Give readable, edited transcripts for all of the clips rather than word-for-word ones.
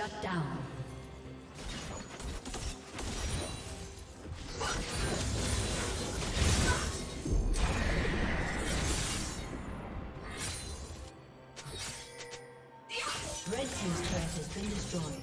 Shut down. Red team's turret has been destroyed.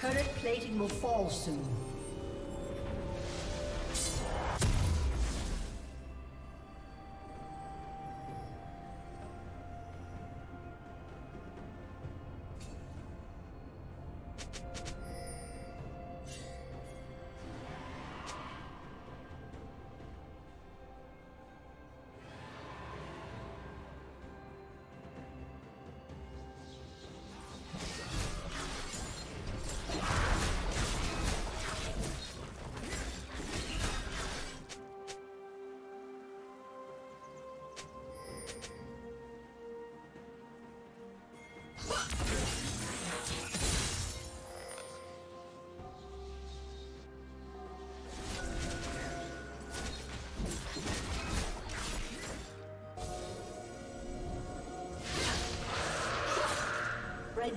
Turret plating will fall soon. The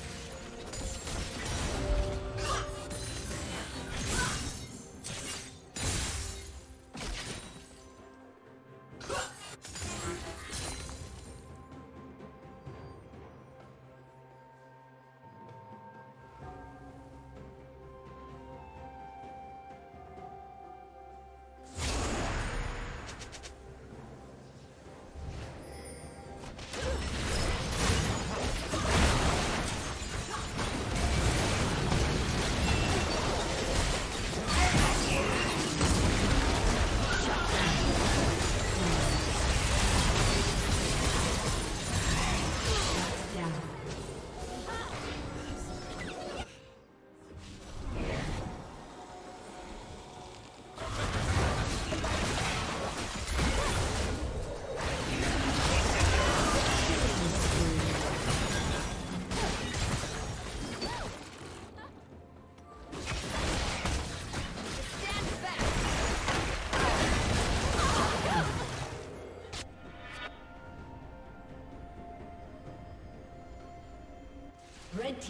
Red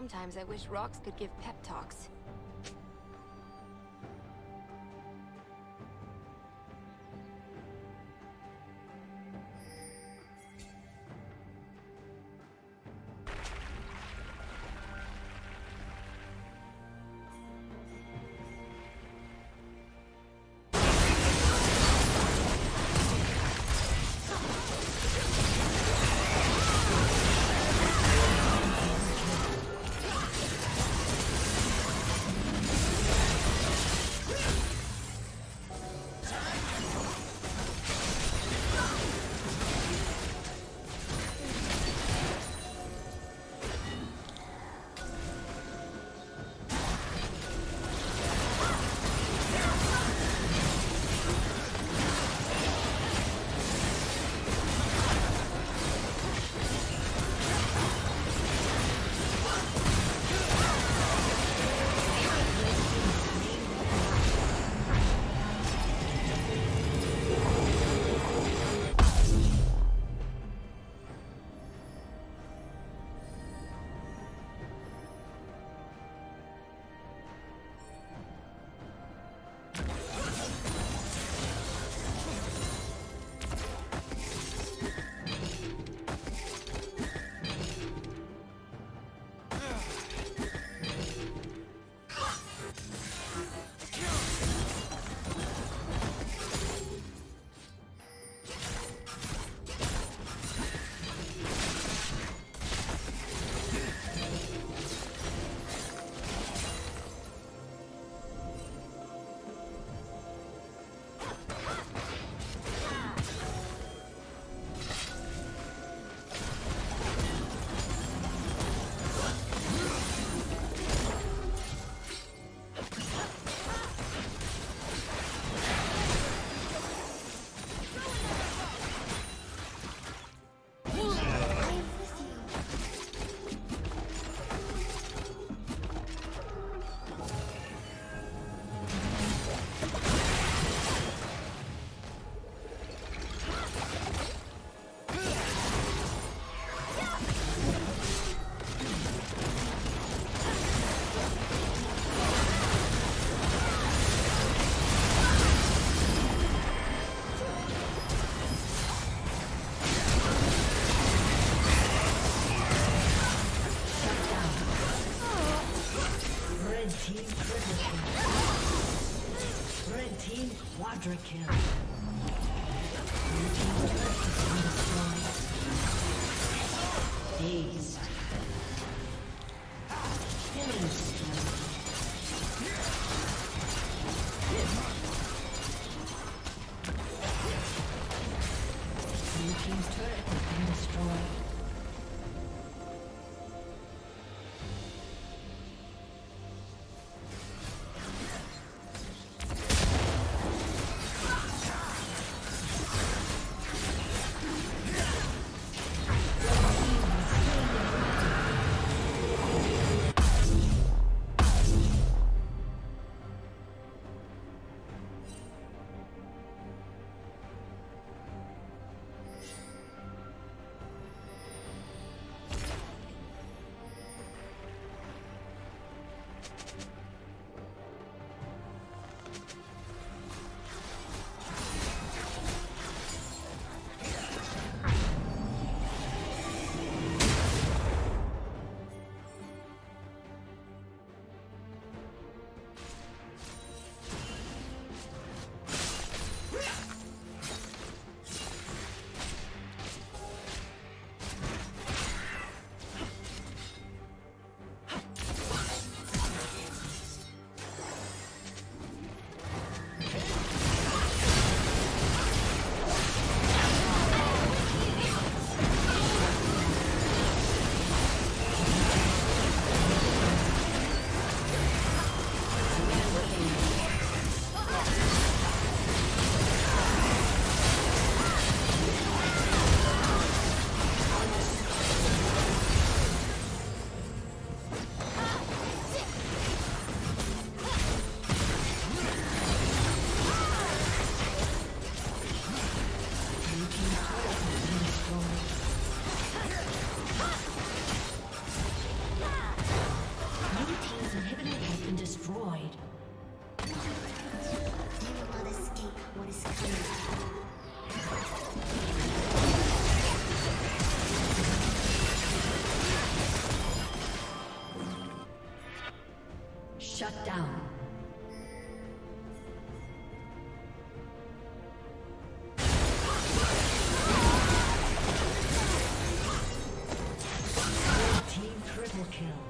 Sometimes I wish rocks could give pep talks. Shut down. Team triple kill.